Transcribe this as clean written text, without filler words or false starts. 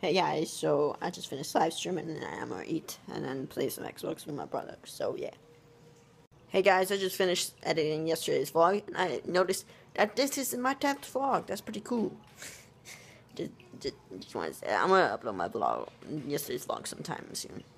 Hey guys, so I just finished live streaming and I'm gonna eat and then play some Xbox with my brother, so yeah. Hey guys, I just finished editing yesterday's vlog and I noticed that this is my 10th vlog. That's pretty cool. just wanna say, I'm gonna upload my vlog, yesterday's vlog sometime soon.